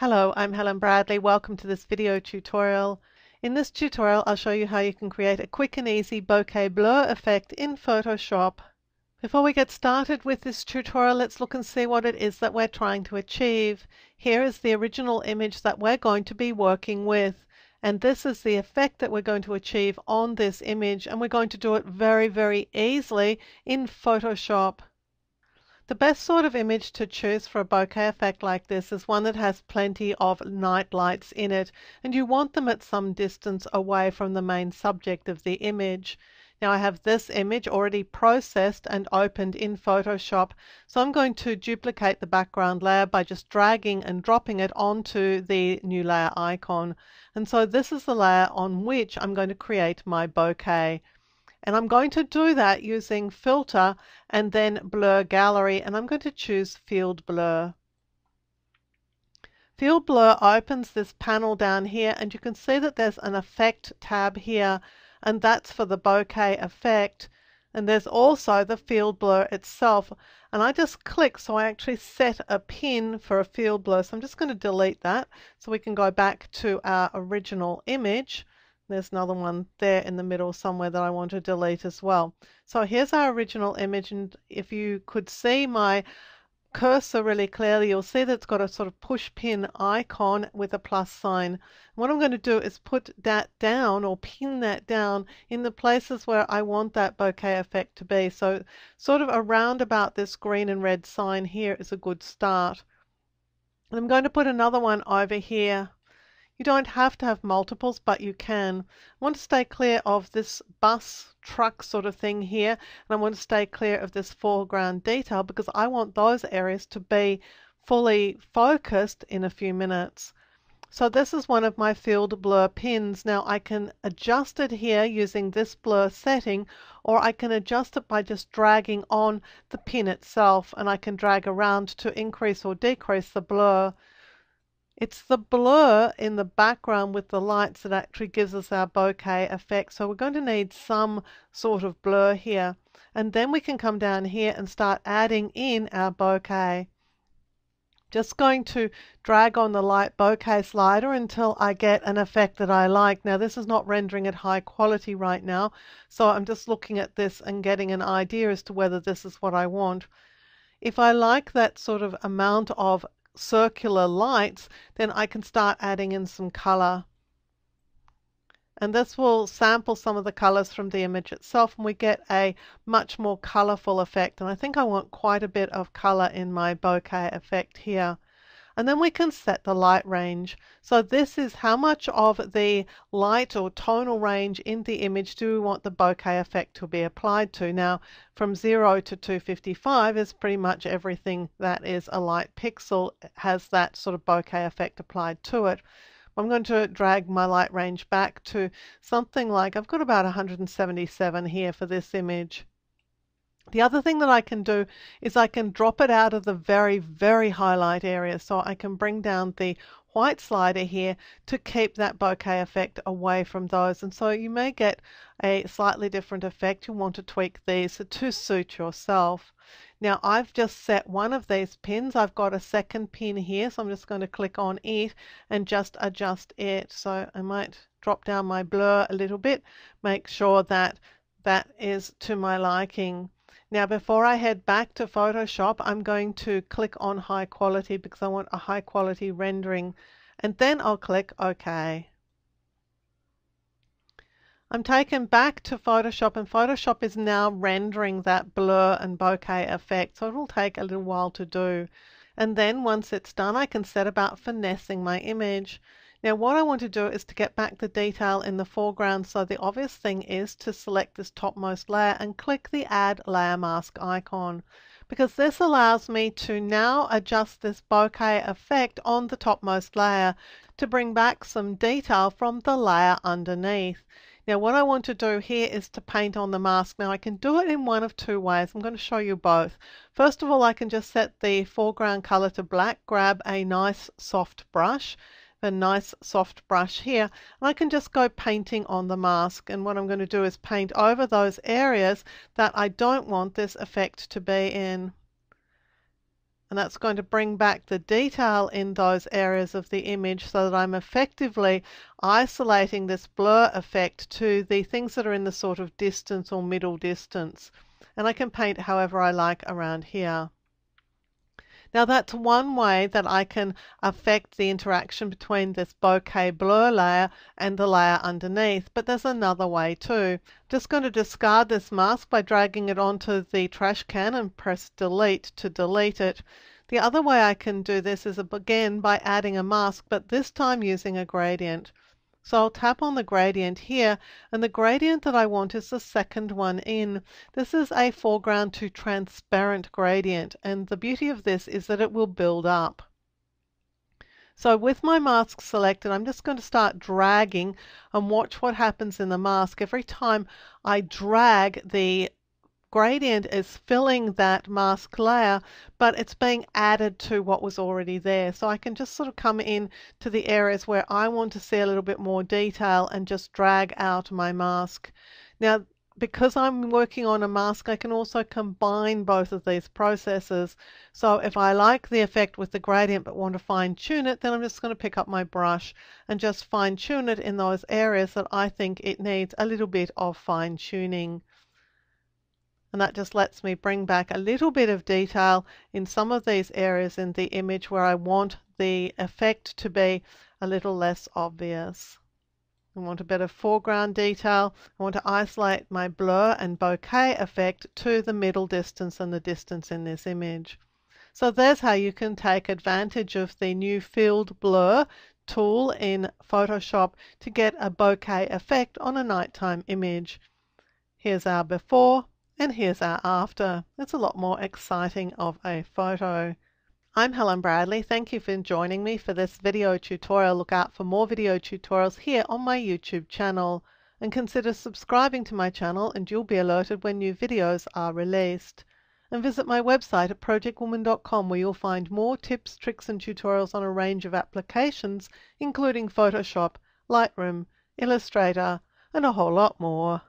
Hello, I'm Helen Bradley. Welcome to this video tutorial. In this tutorial, I'll show you how you can create a quick and easy bokeh blur effect in Photoshop. Before we get started with this tutorial, let's look and see what it is that we're trying to achieve. Here is the original image that we're going to be working with, and this is the effect that we're going to achieve on this image, and we're going to do it very, very easily in Photoshop. The best sort of image to choose for a bokeh effect like this is one that has plenty of night lights in it, and you want them at some distance away from the main subject of the image. Now I have this image already processed and opened in Photoshop, so I'm going to duplicate the background layer by just dragging and dropping it onto the new layer icon. And so this is the layer on which I'm going to create my bokeh. And I'm going to do that using Filter and then Blur Gallery, and I'm going to choose Field Blur. Field Blur opens this panel down here, and you can see that there's an Effect tab here, and that's for the bokeh effect. And there's also the Field Blur itself, and I just click, so I actually set a pin for a Field Blur. So I'm just going to delete that so we can go back to our original image. There's another one there in the middle somewhere that I want to delete as well. So here's our original image, and if you could see my cursor really clearly, you'll see that it's got a sort of push pin icon with a plus sign. What I'm going to do is put that down, or pin that down, in the places where I want that bokeh effect to be. So sort of around about this green and red sign here is a good start. And I'm going to put another one over here. You don't have to have multiples, but you can. I want to stay clear of this bus truck sort of thing here, and I want to stay clear of this foreground detail because I want those areas to be fully focused in a few minutes. So this is one of my Field Blur pins. Now I can adjust it here using this blur setting, or I can adjust it by just dragging on the pin itself, and I can drag around to increase or decrease the blur. It's the blur in the background with the lights that actually gives us our bokeh effect. So we're going to need some sort of blur here. And then we can come down here and start adding in our bokeh. Just going to drag on the light bokeh slider until I get an effect that I like. Now this is not rendering at high quality right now, so I'm just looking at this and getting an idea as to whether this is what I want. If I like that sort of amount of circular lights, then I can start adding in some color, and this will sample some of the colors from the image itself, and we get a much more colorful effect. And I think I want quite a bit of color in my bokeh effect here. And then we can set the light range. So this is how much of the light or tonal range in the image do we want the bokeh effect to be applied to. Now from 0 to 255 is pretty much everything that is a light pixel has that sort of bokeh effect applied to it. I'm going to drag my light range back to something like, I've got about 177 here for this image. The other thing that I can do is I can drop it out of the very, very highlight area. So I can bring down the white slider here to keep that bokeh effect away from those. And so you may get a slightly different effect. You'll want to tweak these to suit yourself. Now I've just set one of these pins. I've got a second pin here, so I'm just going to click on it and just adjust it. So I might drop down my blur a little bit, make sure that that is to my liking. Now before I head back to Photoshop, I'm going to click on high quality because I want a high quality rendering, and then I'll click OK. I'm taken back to Photoshop, and Photoshop is now rendering that blur and bokeh effect, so it will take a little while to do. And then once it's done, I can set about finessing my image. Now what I want to do is to get back the detail in the foreground, so the obvious thing is to select this topmost layer and click the Add Layer Mask icon, because this allows me to now adjust this bokeh effect on the topmost layer to bring back some detail from the layer underneath. Now what I want to do here is to paint on the mask. Now I can do it in one of two ways. I'm going to show you both. First of all, I can just set the foreground color to black, grab a nice soft brush, a nice soft brush here, and I can just go painting on the mask. And what I'm going to do is paint over those areas that I don't want this effect to be in. And that's going to bring back the detail in those areas of the image so that I'm effectively isolating this blur effect to the things that are in the sort of distance or middle distance. And I can paint however I like around here. Now that's one way that I can affect the interaction between this bokeh blur layer and the layer underneath, but there's another way too. I'm just going to discard this mask by dragging it onto the trash can and press delete to delete it. The other way I can do this is again by adding a mask, but this time using a gradient. So I'll tap on the gradient here, and the gradient that I want is the second one in. This is a foreground to transparent gradient, and the beauty of this is that it will build up. So with my mask selected, I'm just going to start dragging and watch what happens in the mask. Every time I drag, the gradient is filling that mask layer, but it's being added to what was already there. So I can just sort of come in to the areas where I want to see a little bit more detail and just drag out my mask. Now, because I'm working on a mask, I can also combine both of these processes. So if I like the effect with the gradient but want to fine-tune it, then I'm just going to pick up my brush and just fine-tune it in those areas that I think it needs a little bit of fine-tuning. And that just lets me bring back a little bit of detail in some of these areas in the image where I want the effect to be a little less obvious. I want a better foreground detail. I want to isolate my blur and bokeh effect to the middle distance and the distance in this image. So there's how you can take advantage of the new Field Blur tool in Photoshop to get a bokeh effect on a nighttime image. Here's our before. And here's our after. It's a lot more exciting of a photo. I'm Helen Bradley. Thank you for joining me for this video tutorial. Look out for more video tutorials here on my YouTube channel, and consider subscribing to my channel and you'll be alerted when new videos are released. And visit my website at projectwoman.com, where you'll find more tips, tricks and tutorials on a range of applications including Photoshop, Lightroom, Illustrator and a whole lot more.